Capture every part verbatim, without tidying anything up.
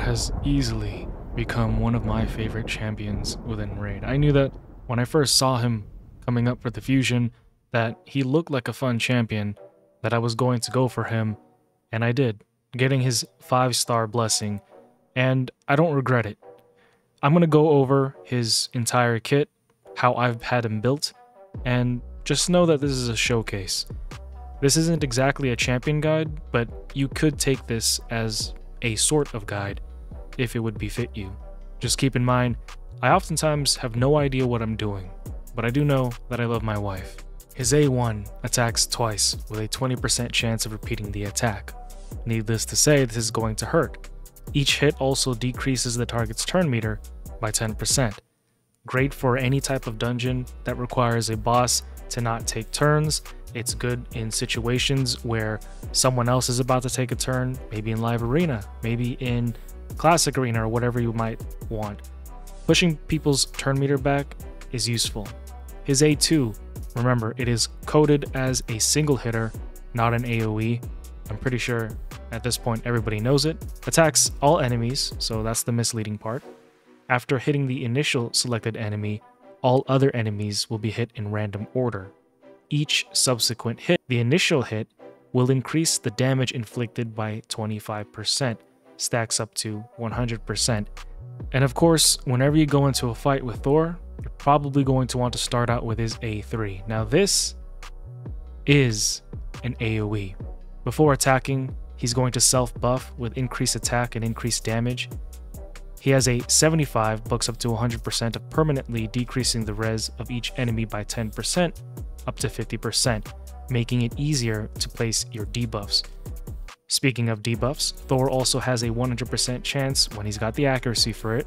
has easily become one of my favorite champions within Raid. I knew that when I first saw him coming up for the fusion, that he looked like a fun champion, that I was going to go for him, and I did, getting his five-star blessing, and I don't regret it. I'm going to go over his entire kit, how I've had him built, and just know that this is a showcase. This isn't exactly a champion guide, but you could take this as a sort of guide if it would befit you. Just keep in mind, I oftentimes have no idea what I'm doing, but I do know that I love my wife. His A one attacks twice with a twenty percent chance of repeating the attack. Needless to say, this is going to hurt. Each hit also decreases the target's turn meter by ten percent. Great for any type of dungeon that requires a boss to not take turns. It's good in situations where someone else is about to take a turn, maybe in live arena, maybe in classic arena, or whatever you might want. Pushing people's turn meter back is useful. His A two, remember, it is coded as a single hitter, not an AoE. I'm pretty sure at this point everybody knows it. Attacks all enemies, so that's the misleading part. After hitting the initial selected enemy, all other enemies will be hit in random order. Each subsequent hit, the initial hit, will increase the damage inflicted by twenty-five percent, stacks up to one hundred percent. And of course, whenever you go into a fight with Thor, you're probably going to want to start out with his A three. Now this is an AoE. Before attacking, he's going to self-buff with increased attack and increased damage. He has a seventy-five, bucks up to one hundred percent of permanently decreasing the res of each enemy by ten percent, up to fifty percent, making it easier to place your debuffs. Speaking of debuffs, Thor also has a one hundred percent chance, when he's got the accuracy for it,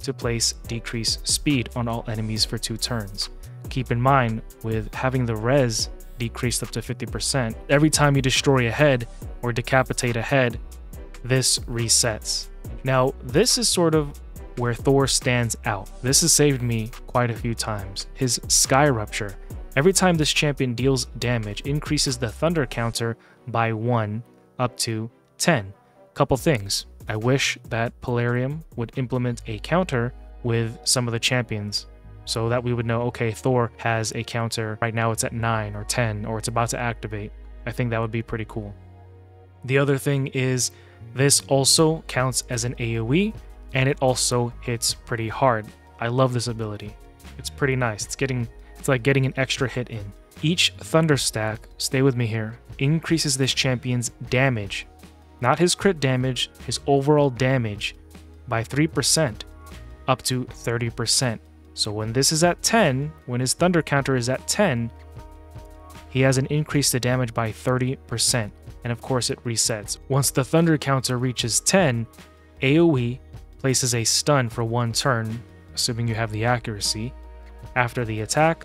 to place decrease speed on all enemies for two turns. Keep in mind, with having the res decreased up to fifty percent, every time you destroy a head or decapitate a head, this resets. Now, this is sort of where Thor stands out. This has saved me quite a few times. His Sky Rupture. Every time this champion deals damage, increases the thunder counter by one up to ten. Couple things. I wish that Plarium would implement a counter with some of the champions, so that we would know, okay, Thor has a counter. Right now it's at nine or ten, or it's about to activate. I think that would be pretty cool. The other thing is, this also counts as an AoE, and it also hits pretty hard. I love this ability. It's pretty nice. It's getting, it's like getting an extra hit in. Each thunder stack, stay with me here, increases this champion's damage, not his crit damage, his overall damage, by three percent, up to thirty percent. So when this is at ten, when his thunder counter is at ten, he has an increase to damage by thirty percent. And of course it resets. Once the thunder counter reaches ten, AoE places a stun for one turn, assuming you have the accuracy. After the attack,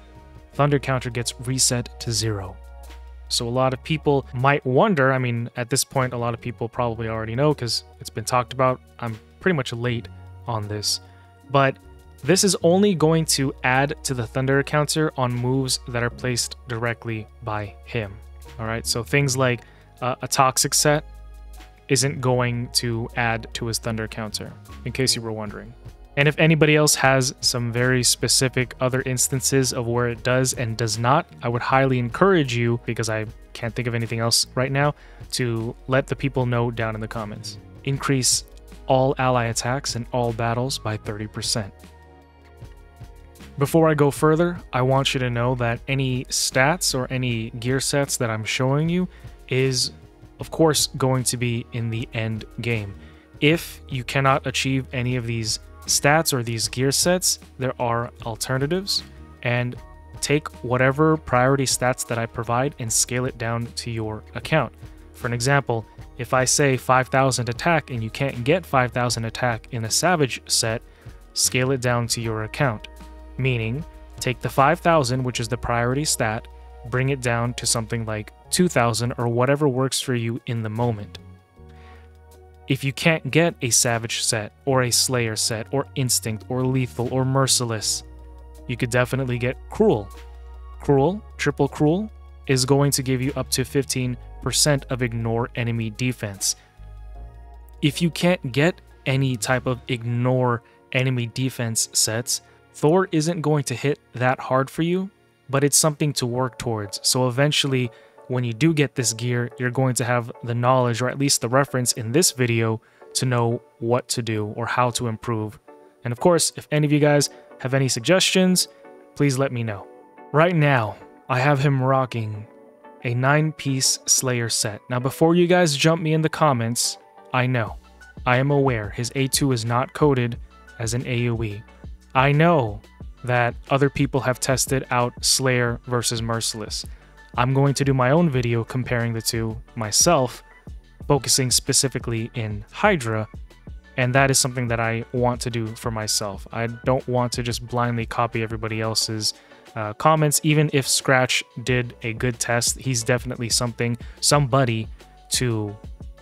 thunder counter gets reset to zero. So a lot of people might wonder, I mean, at this point a lot of people probably already know because it's been talked about. I'm pretty much late on this, but this is only going to add to the thunder counter on moves that are placed directly by him. All right, so things like Uh, a toxic set isn't going to add to his thunder counter, in case you were wondering. And if anybody else has some very specific other instances of where it does and does not, I would highly encourage you, because I can't think of anything else right now, to let the people know down in the comments. Increase all ally attacks and all battles by thirty percent. Before I go further, I want you to know that any stats or any gear sets that I'm showing you is of course going to be in the end game. If you cannot achieve any of these stats or these gear sets, there are alternatives, and take whatever priority stats that I provide and scale it down to your account. For an example, if I say five thousand attack and you can't get five thousand attack in a Savage set, scale it down to your account. Meaning, take the five thousand, which is the priority stat, bring it down to something like two thousand or whatever works for you in the moment. If you can't get a Savage set or a Slayer set or Instinct or Lethal or Merciless, you could definitely get Cruel. Cruel, Triple Cruel, is going to give you up to fifteen percent of Ignore Enemy Defense. If you can't get any type of ignore enemy defense sets, Thor isn't going to hit that hard for you, but it's something to work towards. So eventually, when you do get this gear, you're going to have the knowledge, or at least the reference in this video, to know what to do or how to improve. And of course, if any of you guys have any suggestions, please let me know. Right now, I have him rocking a nine-piece Slayer set. Now, before you guys jump me in the comments, I know, I am aware his A two is not coded as an A O E. I know that other people have tested out Slayer versus Merciless. I'm going to do my own video comparing the two myself, focusing specifically in Hydra, and that is something that I want to do for myself. I don't want to just blindly copy everybody else's uh, comments. Even if Scratch did a good test, he's definitely something, somebody to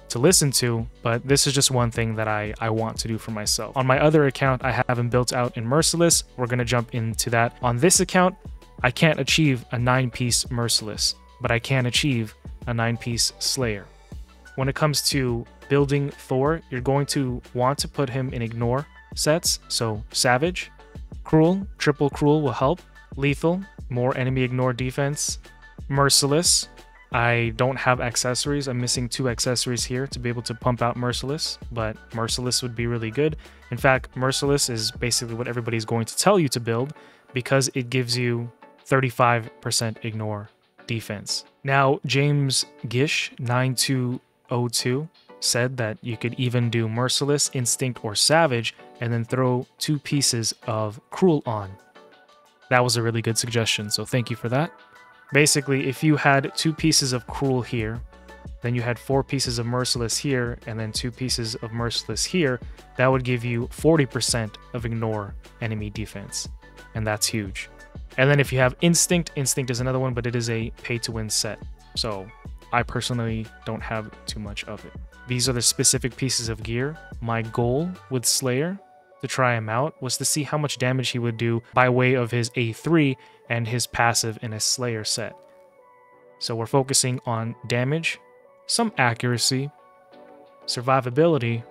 to listen to, but this is just one thing that I, I want to do for myself. On my other account, I have him built out in Merciless. We're gonna jump into that. On this account, I can't achieve a nine-piece Merciless, but I can achieve a nine-piece Slayer. When it comes to building Thor, you're going to want to put him in ignore sets, so Savage, Cruel, triple Cruel will help, Lethal, more enemy ignore defense, Merciless, I don't have accessories, I'm missing two accessories here to be able to pump out Merciless, but Merciless would be really good. In fact, Merciless is basically what everybody's going to tell you to build because it gives you thirty-five percent ignore defense. Now, James Gish nine two oh two said that you could even do Merciless, Instinct, or Savage, and then throw two pieces of Cruel on. That was a really good suggestion, so thank you for that. Basically, if you had two pieces of Cruel here, then you had four pieces of Merciless here, and then two pieces of Merciless here, that would give you forty percent of ignore enemy defense, and that's huge. And then if you have Instinct, Instinct is another one, but it is a pay-to-win set, so I personally don't have too much of it. These are the specific pieces of gear. My goal with Slayer, to try him out, was to see how much damage he would do by way of his A three and his passive in a Slayer set. So we're focusing on damage, some accuracy, survivability,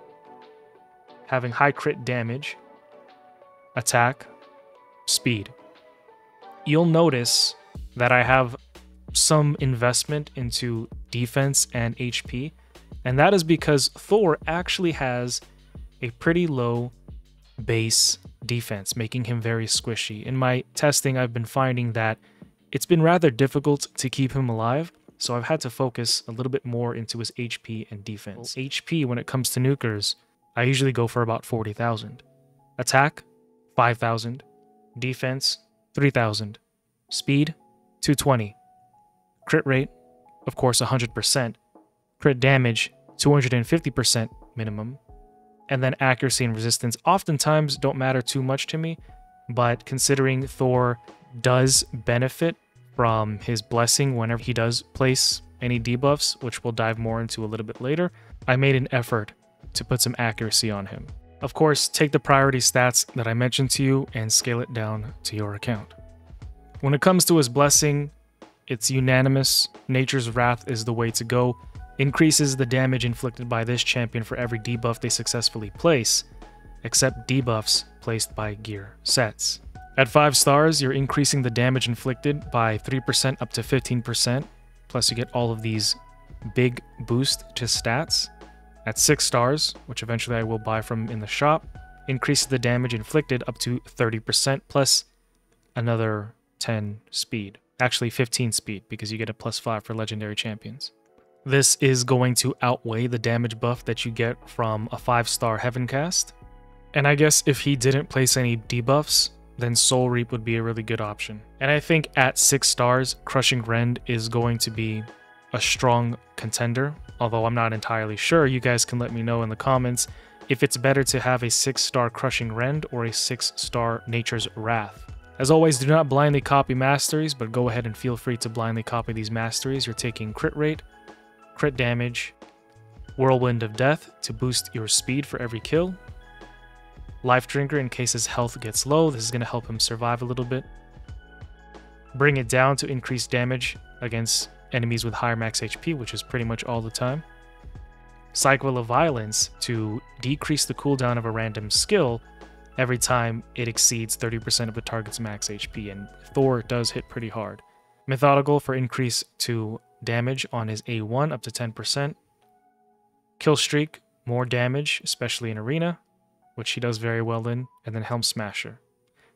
having high crit damage, attack, speed. You'll notice that I have some investment into defense and H P, and that is because Thor actually has a pretty low base defense, making him very squishy. In my testing, I've been finding that it's been rather difficult to keep him alive, so I've had to focus a little bit more into his H P and defense. H P, when it comes to nukers, I usually go for about forty thousand. Attack, five thousand. Defense, three thousand. Speed, two twenty. Crit rate, of course, one hundred percent. Crit damage, two hundred fifty percent minimum. And then accuracy and resistance oftentimes don't matter too much to me, but considering Thor does benefit from his blessing whenever he does place any debuffs, which we'll dive more into a little bit later, I made an effort to put some accuracy on him. Of course, take the priority stats that I mentioned to you and scale it down to your account. When it comes to his blessing, it's unanimous. Nature's Wrath is the way to go. Increases the damage inflicted by this champion for every debuff they successfully place, except debuffs placed by gear sets. At five stars, you're increasing the damage inflicted by three percent up to fifteen percent, plus you get all of these big boosts to stats. At six stars, which eventually I will buy from in the shop, increases the damage inflicted up to thirty percent, plus another ten speed. Actually fifteen speed, because you get a plus five for legendary champions. This is going to outweigh the damage buff that you get from a five star Heavencast. And I guess if he didn't place any debuffs, then Soul Reap would be a really good option. And I think at six stars, Crushing Rend is going to be a strong contender, although I'm not entirely sure. You guys can let me know in the comments if it's better to have a six star Crushing Rend or a six star Nature's Wrath. As always, do not blindly copy masteries, but go ahead and feel free to blindly copy these masteries. You're taking crit rate, crit damage, Whirlwind of Death to boost your speed for every kill, Life Drinker in case his health gets low, this is going to help him survive a little bit, Bring It Down to increase damage against enemies with higher max H P, which is pretty much all the time, Cycle of Violence to decrease the cooldown of a random skill every time it exceeds thirty percent of the target's max H P, and Thor does hit pretty hard. Methodical for increase to damage on his A one up to ten percent. Kill Streak, more damage, especially in Arena, which he does very well in, and then Helm Smasher.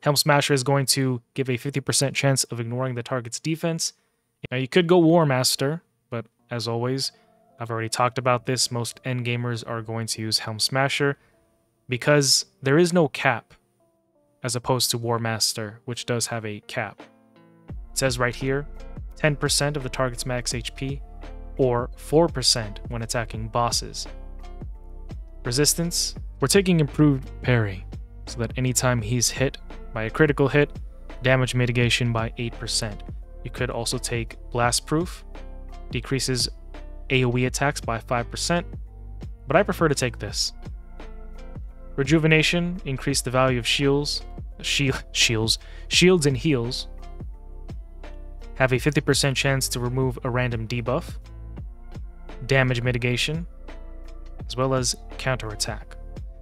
Helm Smasher is going to give a fifty percent chance of ignoring the target's defense. Now, you could go War Master, but as always, I've already talked about this, most endgamers are going to use Helm Smasher because there is no cap, as opposed to War Master, which does have a cap. It says right here, ten percent of the target's max H P, or four percent when attacking bosses. Resistance, we're taking improved parry, so that anytime he's hit by a critical hit, damage mitigation by eight percent. You could also take Blast Proof, decreases AoE attacks by five percent, but I prefer to take this. Rejuvenation, increase the value of shields, shield, shields, shields and heals. Have a fifty percent chance to remove a random debuff. Damage mitigation, as well as counterattack.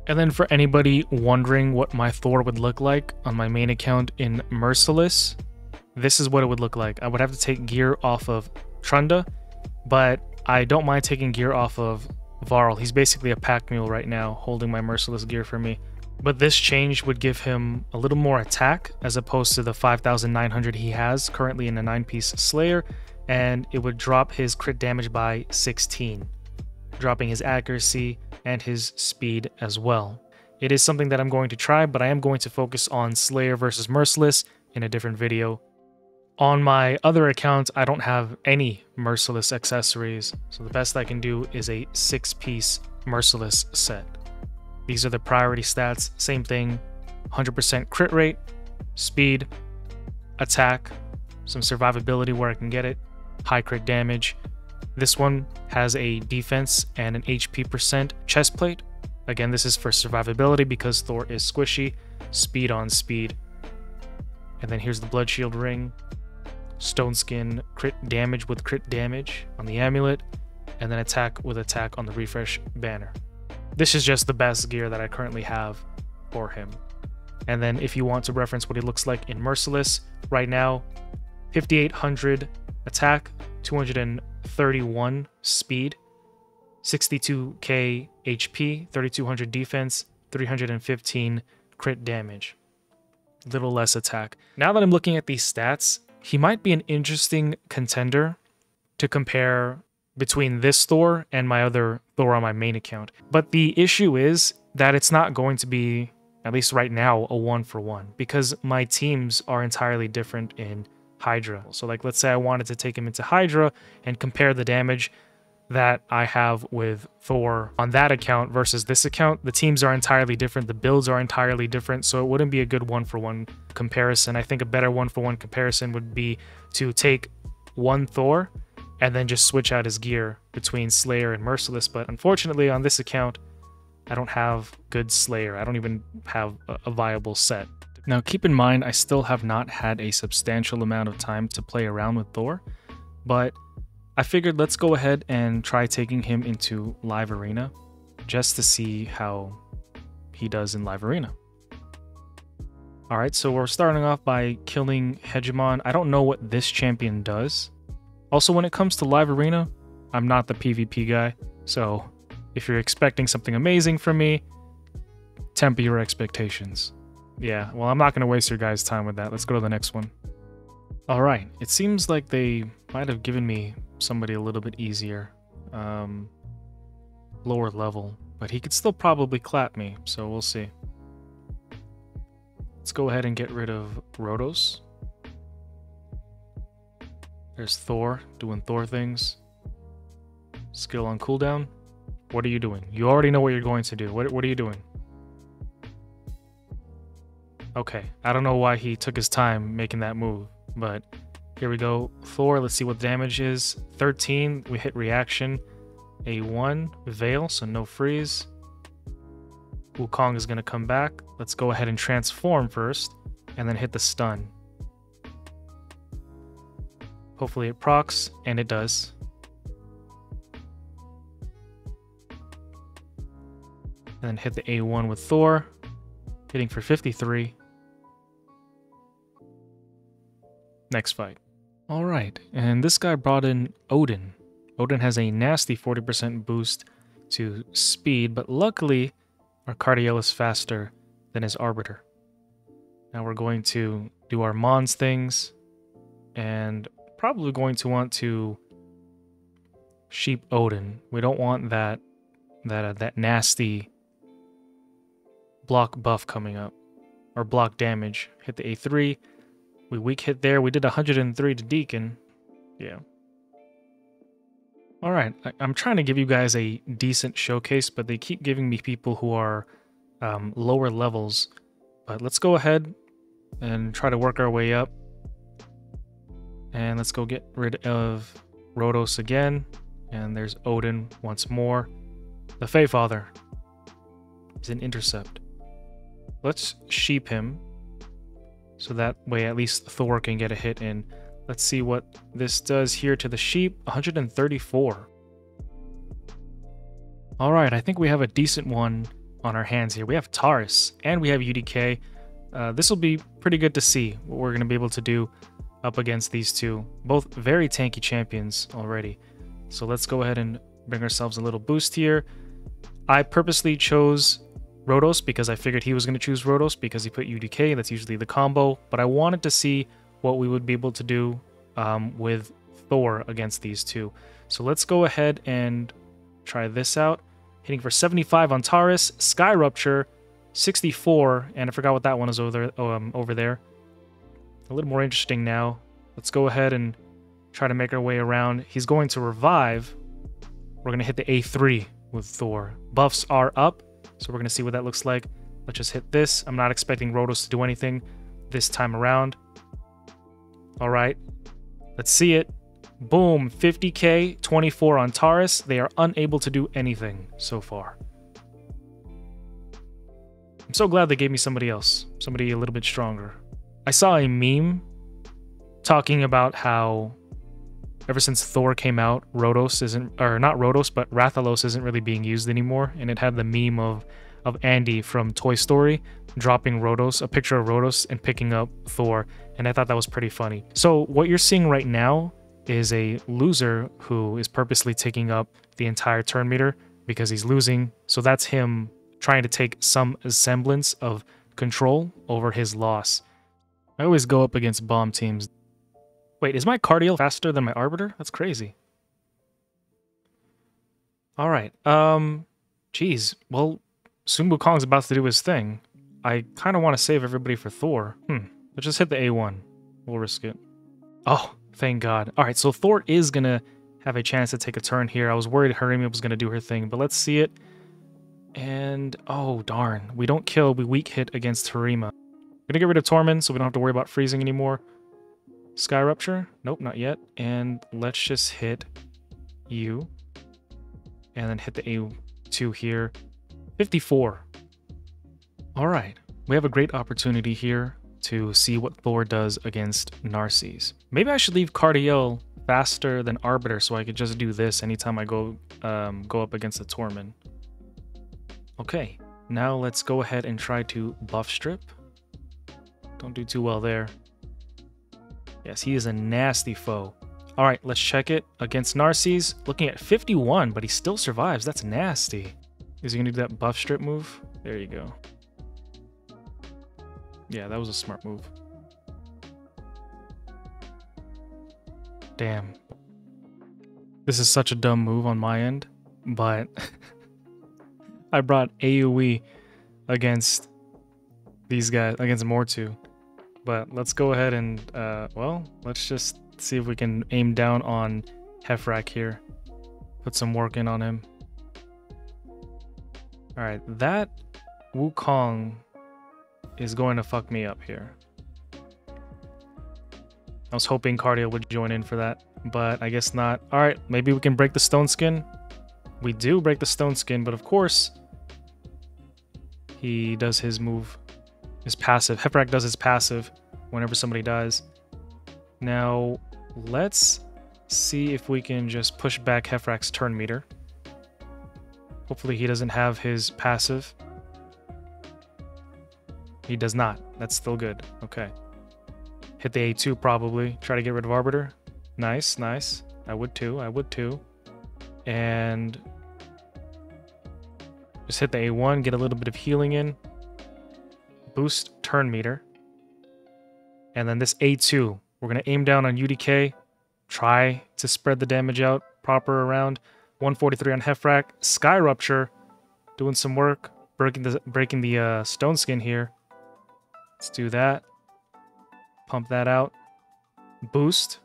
And then for anybody wondering what my Thor would look like on my main account in Merciless, this is what it would look like. I would have to take gear off of Trunda, but I don't mind taking gear off of Varl. He's basically a pack mule right now, holding my Merciless gear for me. But this change would give him a little more attack, as opposed to the five thousand nine hundred he has currently in a nine-piece Slayer, and it would drop his crit damage by sixteen, dropping his accuracy and his speed as well. It is something that I'm going to try, but I am going to focus on Slayer versus Merciless in a different video. On my other account, I don't have any Merciless accessories, so the best I can do is a six-piece Merciless set. These are the priority stats, same thing, one hundred percent crit rate, speed, attack, some survivability where I can get it, high crit damage. This one has a defense and an H P percent chest plate. Again, this is for survivability because Thor is squishy, speed on speed. And then here's the Blood Shield Ring, Stone Skin, crit damage with crit damage on the amulet, and then attack with attack on the refresh banner. This is just the best gear that I currently have for him. And then if you want to reference what he looks like in Merciless, right now, fifty-eight hundred attack, two hundred thirty-one speed, sixty-two K H P, thirty-two hundred defense, three hundred fifteen crit damage. Little less attack. Now that I'm looking at these stats, he might be an interesting contender to compare between this Thor and my other Thor on my main account. But the issue is that it's not going to be, at least right now, a one for one, because my teams are entirely different in Hydra. So like, let's say I wanted to take him into Hydra and compare the damage that I have with Thor on that account versus this account. The teams are entirely different, the builds are entirely different, so it wouldn't be a good one-for-one comparison. I think a better one-for-one comparison would be to take one Thor and then just switch out his gear between Slayer and Merciless, but unfortunately on this account, I don't have good Slayer. I don't even have a viable set. Now keep in mind, I still have not had a substantial amount of time to play around with Thor, but I figured let's go ahead and try taking him into Live Arena just to see how he does in Live Arena. Alright, so we're starting off by killing Hegemon. I don't know what this champion does. Also, when it comes to Live Arena, I'm not the PvP guy, so if you're expecting something amazing from me, temper your expectations. Yeah, well, I'm not going to waste your guys' time with that. Let's go to the next one. Alright, it seems like they might have given me somebody a little bit easier, um, lower level, but he could still probably clap me, so we'll see. Let's go ahead and get rid of Rotos. There's Thor doing Thor things. Skill on cooldown. What are you doing? You already know what you're going to do. What, what are you doing? Okay, I don't know why he took his time making that move, but here we go, Thor. Let's see what the damage is. thirteen, we hit reaction. A one, Veil, so no freeze. Wukong is going to come back. Let's go ahead and transform first, and then hit the stun. Hopefully it procs, and it does. And then hit the A one with Thor, hitting for fifty-three. Next fight. All right, and this guy brought in Odin. Odin has a nasty forty percent boost to speed, but luckily our Cardiela is faster than his Arbiter. Now we're going to do our Mons things, and probably going to want to sheep Odin. We don't want that that uh, that nasty block buff coming up, or block damage. Hit the A three. We weak hit there. We did one hundred and three to Deacon. Yeah. All right. I, I'm trying to give you guys a decent showcase, but they keep giving me people who are um, lower levels. But let's go ahead and try to work our way up. And let's go get rid of Rotos again. And there's Odin once more. The Faefather is an intercept. Let's sheep him, so that way at least Thor can get a hit in. Let's see what this does here to the sheep. one hundred and thirty-four. All right, I think we have a decent one on our hands here. We have Taurus and we have U D K. Uh, this will be pretty good to see what we're going to be able to do up against these two. Both very tanky champions already. So let's go ahead and bring ourselves a little boost here. I purposely chose Rotos because I figured he was going to choose Rotos because he put U D K. That's usually the combo, but I wanted to see what we would be able to do um, with Thor against these two. So let's go ahead and try this out. Hitting for seventy-five on Taurus, Sky Rupture, sixty-four, and I forgot what that one is over, um, over there. A little more interesting now. Let's go ahead and try to make our way around. He's going to revive. We're going to hit the A three with Thor. Buffs are up, so we're going to see what that looks like. Let's just hit this. I'm not expecting Rotos to do anything this time around. All right, let's see it. Boom, fifty K, twenty-four on Taurus. They are unable to do anything so far. I'm so glad they gave me somebody else, somebody a little bit stronger. I saw a meme talking about how ever since Thor came out, Rotos isn't, or not Rotos, but Rathalos isn't really being used anymore. And it had the meme of, of Andy from Toy Story dropping Rotos, a picture of Rotos, and picking up Thor. And I thought that was pretty funny. So what you're seeing right now is a loser who is purposely taking up the entire turn meter because he's losing. So that's him trying to take some semblance of control over his loss. I always go up against bomb teams. Wait, is my Cardiel faster than my Arbiter? That's crazy. All right. Um, geez. Well, Sun Wukong's about to do his thing. I kind of want to save everybody for Thor. Hmm. Let's just hit the A one. We'll risk it. Oh, thank God. All right, so Thor is going to have a chance to take a turn here. I was worried Harima was going to do her thing, but let's see it. And, oh, darn. We don't kill. We weak hit against Harima. We're going to get rid of Tormund, so we don't have to worry about freezing anymore. Sky Rupture? Nope, not yet. And let's just hit U. And then hit the A two here. fifty-four. All right. We have a great opportunity here to see what Thor does against Narcissus. Maybe I should leave Cardiel faster than Arbiter so I could just do this anytime I go um, go up against the Tormund. Okay. Now let's go ahead and try to buff strip. Don't do too well there. Yes, he is a nasty foe. All right, let's check it against Narcissus. Looking at fifty-one, but he still survives. That's nasty. Is he going to do that buff strip move? There you go. Yeah, that was a smart move. Damn. This is such a dumb move on my end, but I brought AoE against these guys, against Mortu. But let's go ahead and, uh, well, let's just see if we can aim down on Hephraak here. Put some work in on him. All right, that Wukong is going to fuck me up here. I was hoping Cardiel would join in for that, but I guess not. All right, maybe we can break the stone skin. We do break the stone skin, but of course, he does his move. His passive. Hephraak does his passive whenever somebody dies. Now, let's see if we can just push back Hephraak's turn meter. Hopefully he doesn't have his passive. He does not. That's still good. Okay. Hit the A two probably. Try to get rid of Arbiter. Nice, nice. I would too. I would too. And just hit the A one. Get a little bit of healing in. Boost turn meter. And then this A two. We're going to aim down on U D K. Try to spread the damage out proper around. one forty-three on Hephraak. Sky Rupture. Doing some work. Breaking the, breaking the uh, stone skin here. Let's do that. Pump that out. Boost.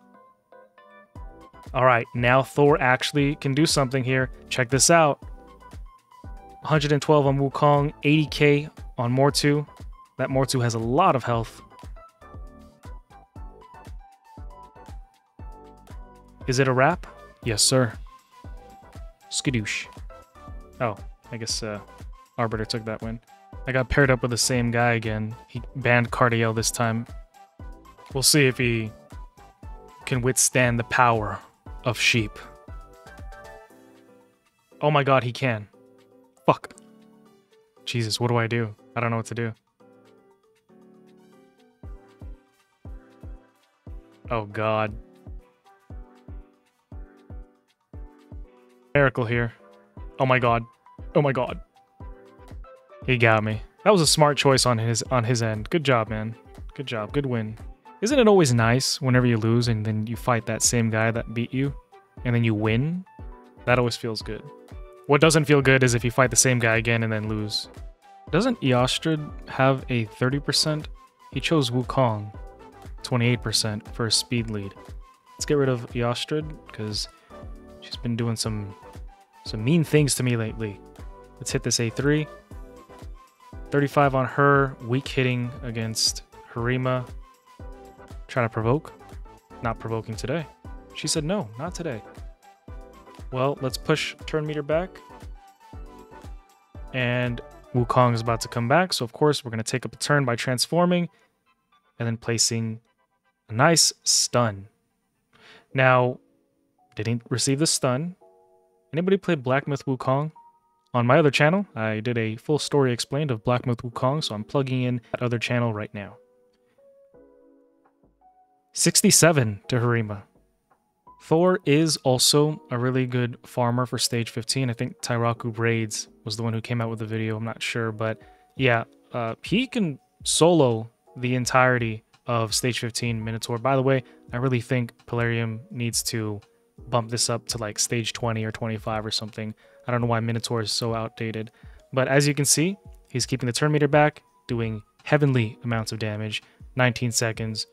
Alright, now Thor actually can do something here. Check this out. one hundred twelve on Wukong. eighty K on Mortu. That Mortu has a lot of health. Is it a wrap? Yes, sir. Skadoosh. Oh, I guess uh, Arbiter took that win. I got paired up with the same guy again. He banned Cardiela this time. We'll see if he can withstand the power of sheep. Oh my god, he can. Fuck. Jesus, what do I do? I don't know what to do. Oh god. Miracle here. Oh my god. Oh my god. He got me. That was a smart choice on his on his end. Good job, man. Good job. Good win. Isn't it always nice whenever you lose and then you fight that same guy that beat you and then you win? That always feels good. What doesn't feel good is if you fight the same guy again and then lose. Doesn't Yostrid have a thirty percent? He chose Wukong, twenty-eight percent for a speed lead. Let's get rid of Yostrid because she's been doing some, some mean things to me lately. Let's hit this A three. thirty-five on her, weak hitting against Harima. Trying to provoke? Not provoking today. She said no, not today. Well, let's push turn meter back. And Wukong is about to come back, so of course we're going to take up a turn by transforming and then placing a nice stun. Now, didn't receive the stun. Anybody play Black Myth Wukong? On my other channel, I did a full story explained of Black Myth Wukong, so I'm plugging in that other channel right now. sixty-seven to Harima. Thor is also a really good farmer for stage fifteen. I think Tairaku Raids was the one who came out with the video. I'm not sure, but yeah, uh, he can solo the entirety of stage fifteen Minotaur. By the way, I really think Plarium needs to bump this up to like stage twenty or twenty-five or something. I don't know why Minotaur is so outdated. But as you can see, he's keeping the turn meter back, doing heavenly amounts of damage, nineteen seconds.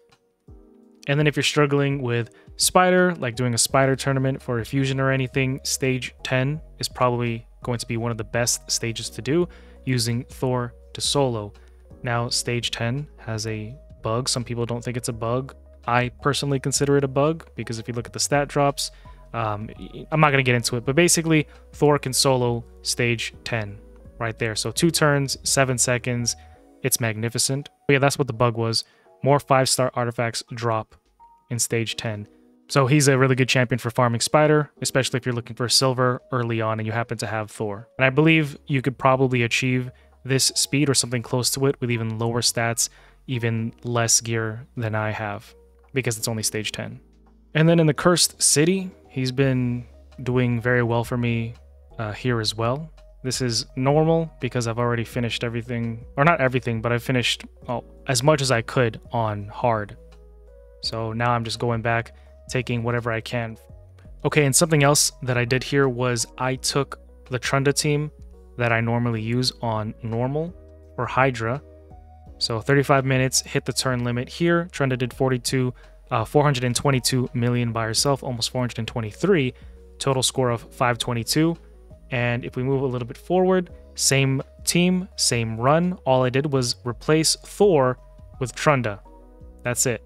And then if you're struggling with Spider, like doing a Spider tournament for a fusion or anything, stage ten is probably going to be one of the best stages to do, using Thor to solo. Now, stage ten has a bug. Some people don't think it's a bug. I personally consider it a bug, because if you look at the stat drops, um, I'm not going to get into it, but basically, Thor can solo stage ten right there. So two turns, seven seconds. It's magnificent. But yeah, that's what the bug was. More five-star artifacts drop in stage ten. So he's a really good champion for farming Spider, especially if you're looking for silver early on and you happen to have Thor. And I believe you could probably achieve this speed or something close to it with even lower stats, even less gear than I have, because it's only stage ten. And then in the Cursed City, he's been doing very well for me uh, here as well. This is normal because I've already finished everything, or not everything, but I finished oh, as much as I could on hard. So now I'm just going back, taking whatever I can. Okay, and something else that I did here was I took the Trunda team that I normally use on normal or Hydra. So thirty-five minutes, hit the turn limit here. Trunda did forty-two, uh, four hundred twenty-two million by herself, almost four hundred twenty-three, total score of five twenty-two. And if we move a little bit forward, same team, same run. All I did was replace Thor with Trunda. That's it.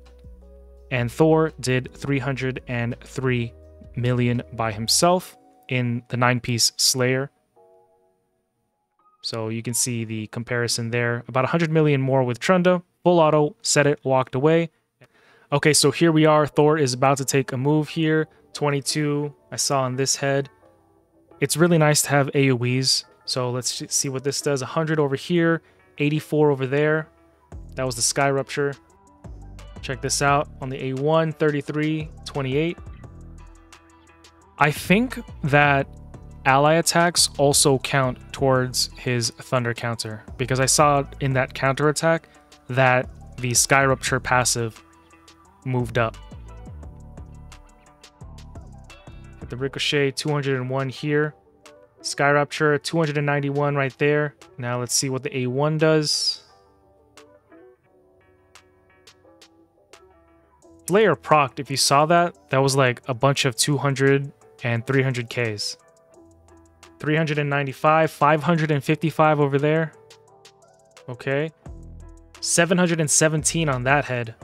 And Thor did three hundred three million by himself in the nine-piece Slayer. So you can see the comparison there. About one hundred million more with Trunda. Full auto, set it, walked away. Okay, so here we are. Thor is about to take a move here. twenty-two, I saw on this head. It's really nice to have A O Es. So let's see what this does. one hundred over here, eighty-four over there. That was the Sky Rupture. Check this out on the A one, thirty-three, twenty-eight. I think that ally attacks also count towards his Thunder counter, because I saw in that counter attack that the Sky Rupture passive moved up. Hit the Ricochet, two hundred one here. Sky Rupture, two hundred ninety-one right there. Now let's see what the A one does. Slayer procced, if you saw that, that was like a bunch of two hundred and three hundred Ks. three hundred ninety-five, five hundred fifty-five over there. Okay. seven hundred seventeen on that head.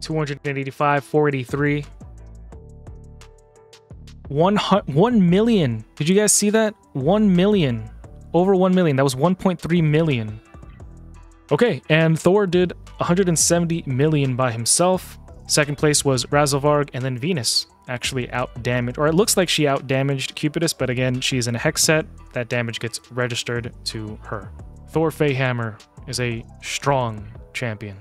two hundred eighty-five, four eighty-three. one million. Did you guys see that? one million. Over one million. That was one point three million. Okay, and Thor did one hundred seventy million by himself. Second place was Razorvarg, and then Venus actually out-damaged, or it looks like she out-damaged Cupidus, but again, she's in a hex set. That damage gets registered to her. Thor Faehammer is a strong champion.